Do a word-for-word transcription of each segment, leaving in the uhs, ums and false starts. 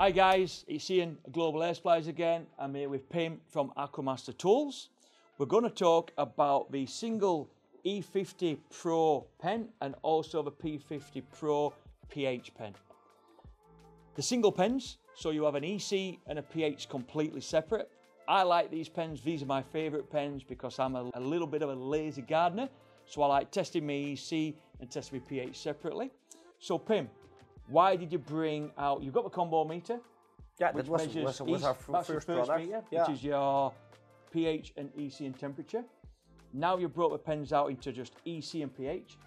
Hi guys, it's Ian, Global Air Supplies again. I'm here with Pim from Aquamaster Tools. We're going to talk about the single E fifty Pro pen and also the P fifty Pro P H pen. The single pens, so you have an E C and a P H completely separate. I like these pens, these are my favourite pens because I'm a, a little bit of a lazy gardener, so I like testing my E C and testing my P H separately. So Pim, why did you bring out, you've got the combo meter, yeah, which was, measures was, was east, our first, first product. Meter, yeah. Which is your P H and E C and temperature. Now you brought the pens out into just E C and P H.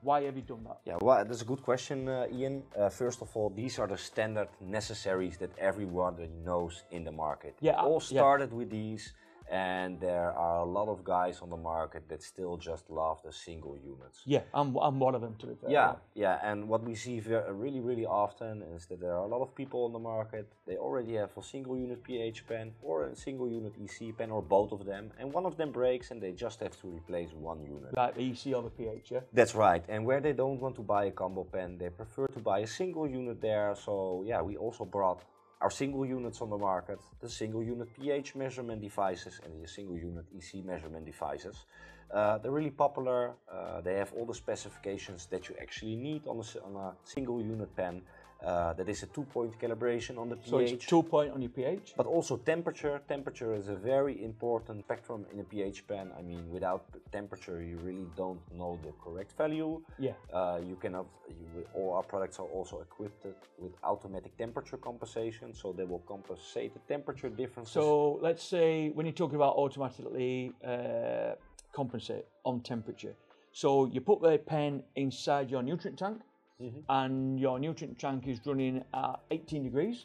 Why have you done that? Yeah, well, that's a good question, uh, Ian. Uh, first of all, these are the standard necessaries that everyone knows in the market. Yeah, I, all started yeah. with these, and there are a lot of guys on the market that still just love the single units. Yeah, I'm, I'm one of them to be fair. Yeah, yeah, and what we see really, really often is that there are a lot of people on the market, they already have a single unit P H pen or a single unit E C pen or both of them, and one of them breaks and they just have to replace one unit. Like the E C or the P H, yeah? That's right, and where they don't want to buy a combo pen, they prefer to buy a single unit there, so yeah, we also brought our single units on the market, the single unit P H measurement devices and the single unit E C measurement devices. Uh, they're really popular, uh, they have all the specifications that you actually need on a, on a single unit pen. Uh, that is a two-point calibration on the P H. So it's two-point on your P H? But also temperature. Temperature is a very important spectrum in a P H pen. I mean, without temperature, you really don't know the correct value. Yeah. Uh, you cannot. You, all our products are also equipped with automatic temperature compensation, so they will compensate the temperature differences. So let's say when you're talking about automatically uh, compensate on temperature, so you put the pen inside your nutrient tank. Mm-hmm. And your nutrient tank is running at eighteen degrees.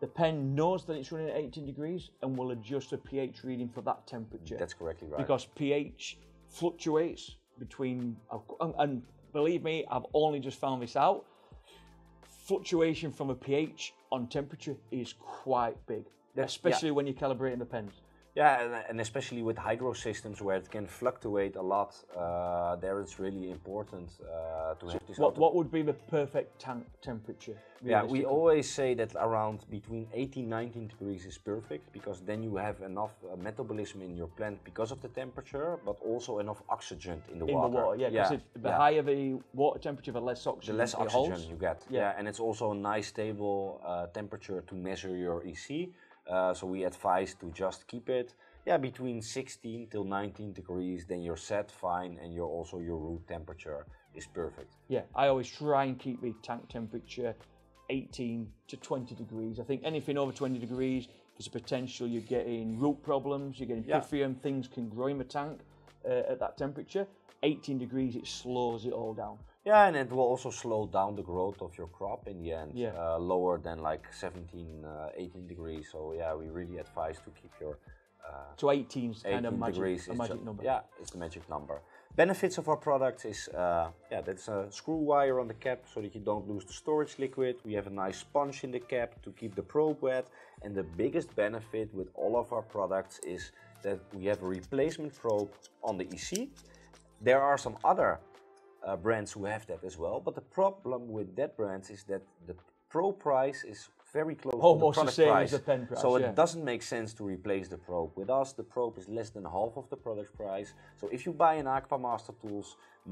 The pen knows that it's running at eighteen degrees and will adjust the P H reading for that temperature. That's correctly right. Because P H fluctuates between, and believe me, I've only just found this out, fluctuation from a P H on temperature is quite big, That's, especially yeah. when you're calibrating the pens. Yeah, and especially with hydro systems where it can fluctuate a lot, uh, there it's really important uh, to so have this. What, what would be the perfect tank temperature? Yeah, we always say that around between eighteen to nineteen degrees is perfect, because then you have enough uh, metabolism in your plant because of the temperature, but also enough oxygen in the in water. In the water, yeah, because yeah. the yeah. higher the water temperature, the less oxygen, the less oxygen holds. you get. Yeah. yeah, and it's also a nice stable uh, temperature to measure your E C. Uh, so we advise to just keep it, yeah, between sixteen till nineteen degrees. Then you're set fine, and you're also your root temperature is perfect. Yeah, I always try and keep the tank temperature eighteen to twenty degrees. I think anything over twenty degrees, there's a potential you're getting root problems, you're getting yeah. Pythium, things can grow in the tank uh, at that temperature. eighteen degrees, it slows it all down. Yeah, and it will also slow down the growth of your crop in the end, yeah. uh, lower than like seventeen, eighteen degrees. So yeah, we really advise to keep your... Uh, so eighteen is kind of magic, a magic number. Yeah, it's the magic number. Benefits of our product is, uh, yeah, that's a screw wire on the cap so that you don't lose the storage liquid. We have a nice sponge in the cap to keep the probe wet. And the biggest benefit with all of our products is that we have a replacement probe on the E C. There are some other Uh, brands who have that as well, but the problem with that brand is that the Pro price is very close Almost to the product the same price, as the pen price, so yeah. it doesn't make sense to replace the probe. With us, the probe is less than half of the product price, so if you buy an Aquamaster Tools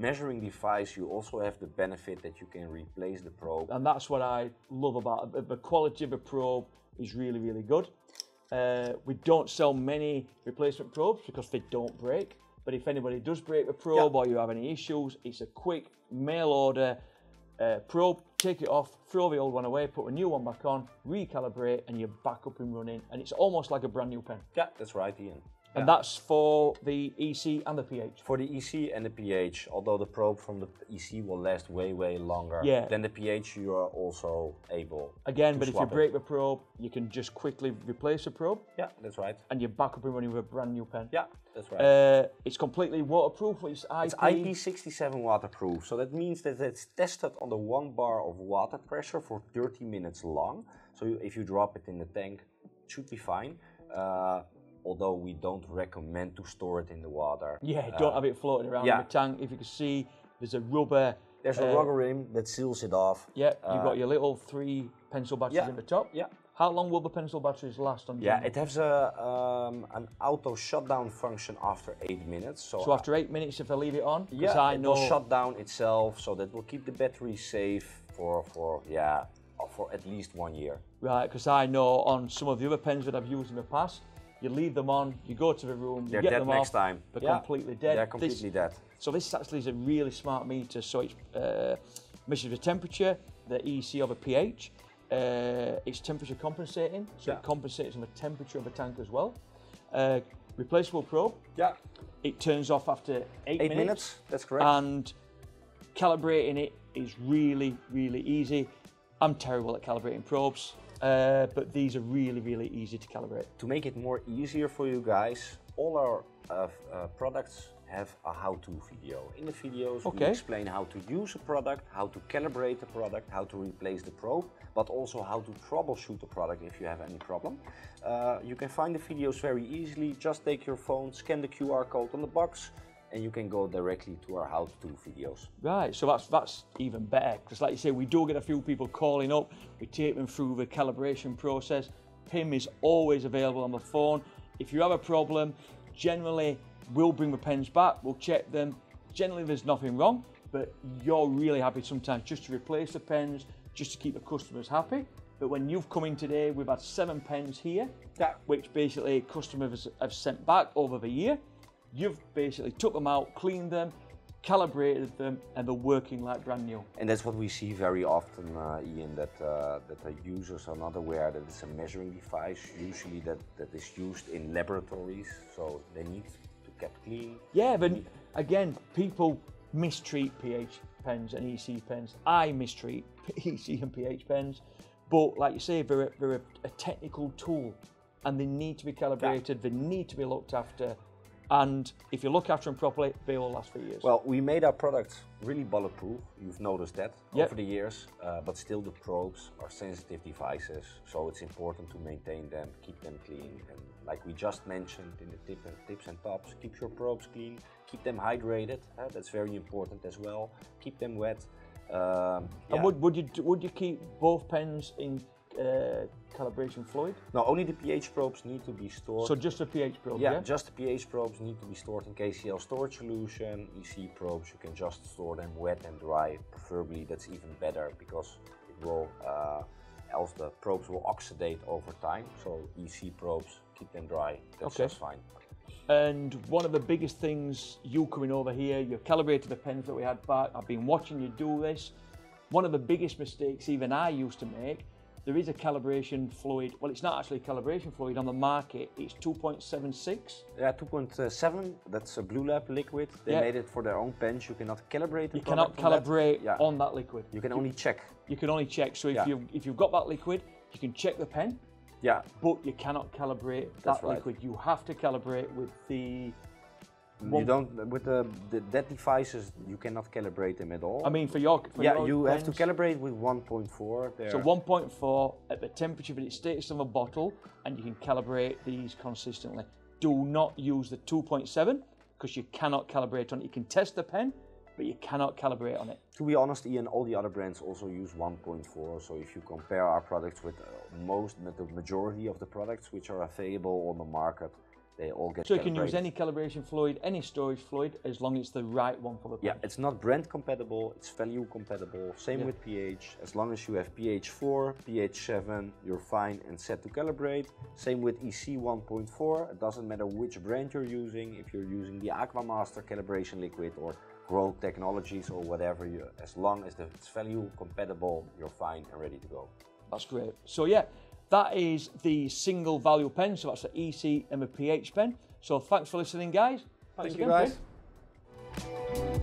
measuring device, you also have the benefit that you can replace the probe. And that's what I love about it. The quality of the probe is really, really good. Uh, we don't sell many replacement probes because they don't break. But if anybody does break the probe yeah. or you have any issues, it's a quick mail order uh, probe, take it off, throw the old one away, put a new one back on, recalibrate, and you're back up and running. And it's almost like a brand new pen. Yeah, that's right, Ian. Yeah. And that's for the E C and the P H? For the E C and the P H, although the probe from the E C will last way, way longer yeah. than the P H, you are also able Again, to but if you it. break the probe, you can just quickly replace the probe. Yeah, that's right. And you're back up and running with a brand new pen. Yeah, that's right. Uh, it's completely waterproof, it's I P... It's I P sixty-seven waterproof, so that means that it's tested on the one bar of water pressure for thirty minutes long. So you, if you drop it in the tank, it should be fine. Uh, although we don't recommend to store it in the water. Yeah, don't uh, have it floating around yeah. in the tank. If you can see, there's a rubber... There's uh, a rubber rim that seals it off. Yeah, you've uh, got your little three pencil batteries yeah. in the top. Yeah. How long will the pencil batteries last on Yeah, it has a, um, an auto shutdown function after eight minutes. So, so after eight minutes if I leave it on? Yeah, I it know... will shut down itself, so that will keep the battery safe for, for, yeah, for at least one year. Right, because I know on some of the other pens that I've used in the past, you leave them on, you go to the room, you They're get dead them next off, time. They're yeah. completely dead. They're completely this, dead. So this actually is a really smart meter, so it uh, measures the temperature, the E C or the pH. Uh, it's temperature compensating, so yeah. it compensates on the temperature of the tank as well. Uh, replaceable probe. Yeah. It turns off after eight, eight minutes. Eight minutes, that's correct. And calibrating it is really, really easy. I'm terrible at calibrating probes, uh, but these are really, really easy to calibrate. To make it more easier for you guys, all our uh, uh, products have a how-to video. In the videos okay. we explain how to use a product, how to calibrate the product, how to replace the probe, but also how to troubleshoot the product if you have any problem. Uh, you can find the videos very easily. Just take your phone, scan the Q R code on the box, and you can go directly to our how-to videos. Right, so that's that's even better, because like you say, we do get a few people calling up, we take them through the calibration process. P I M is always available on the phone. If you have a problem, generally we'll bring the pens back, we'll check them. Generally there's nothing wrong, but you're really happy sometimes just to replace the pens, just to keep the customers happy. But when you've come in today, we've had seven pens here, yeah. which basically customers have sent back over the year. You've basically took them out, cleaned them, calibrated them, and they're working like brand new. And that's what we see very often, uh, Ian, that, uh, that the users are not aware that it's a measuring device, usually that, that is used in laboratories, so they need to get clean. Yeah, but again, people mistreat pH pens and E C pens. I mistreat E C and pH pens, but like you say, they're a, they're a, a technical tool, and they need to be calibrated, yeah. they need to be looked after, and if you look after them properly, they will last for years. Well, we made our products really bulletproof, you've noticed that yep. over the years, uh, but still the probes are sensitive devices, so it's important to maintain them, keep them clean, and like we just mentioned in the tip and tips and tops, keep your probes clean, keep them hydrated, uh, that's very important as well, keep them wet. Um, yeah. And would, would, you, would you keep both pens in Uh, calibration fluid? No, only the pH probes need to be stored. So just the pH probes? Yeah, yeah, just the pH probes need to be stored in K C L storage solution. E C probes, you can just store them wet and dry. Preferably that's even better, because it will, uh, else the probes will oxidate over time. So E C probes, keep them dry, that's okay. just fine. And one of the biggest things, you coming over here, you've calibrated the pens that we had back, I've been watching you do this. One of the biggest mistakes even I used to make. There is a calibration fluid, well, it's not actually calibration fluid on the market, it's two point seven six. Yeah, two point seven, that's a Blue Lab liquid. They yeah. made it for their own pens, you cannot calibrate the You cannot calibrate on that. Yeah. on that liquid. You can only you, check. You can only check, so if, yeah. you've, if you've got that liquid, you can check the pen, yeah. but you cannot calibrate that's that right. liquid. You have to calibrate with the... Well, you don't with the, the that devices you cannot calibrate them at all. I mean, for your for yeah, your you pens, have to calibrate with one point four. There. So one point four at the temperature that it stays on the bottle, and you can calibrate these consistently. Do not use the two point seven because you cannot calibrate on it. You can test the pen, but you cannot calibrate on it. To be honest, Ian, all the other brands also use one point four. So if you compare our products with most, with the majority of the products which are available on the market. They all get so you can use any calibration fluid, any storage fluid, as long as it's the right one for the pen. Yeah, it's not brand compatible, it's value compatible. Same yeah. with pH, as long as you have pH four, pH seven, you're fine and set to calibrate. Same with E C one point four, it doesn't matter which brand you're using, if you're using the Aquamaster calibration liquid or Grow Technologies or whatever, you, as long as the, it's value compatible, you're fine and ready to go. That's great. So yeah. That is the single value pen, so that's the E C and the pH pen. So thanks for listening, guys. Thanks Thank again, you, guys. Pin.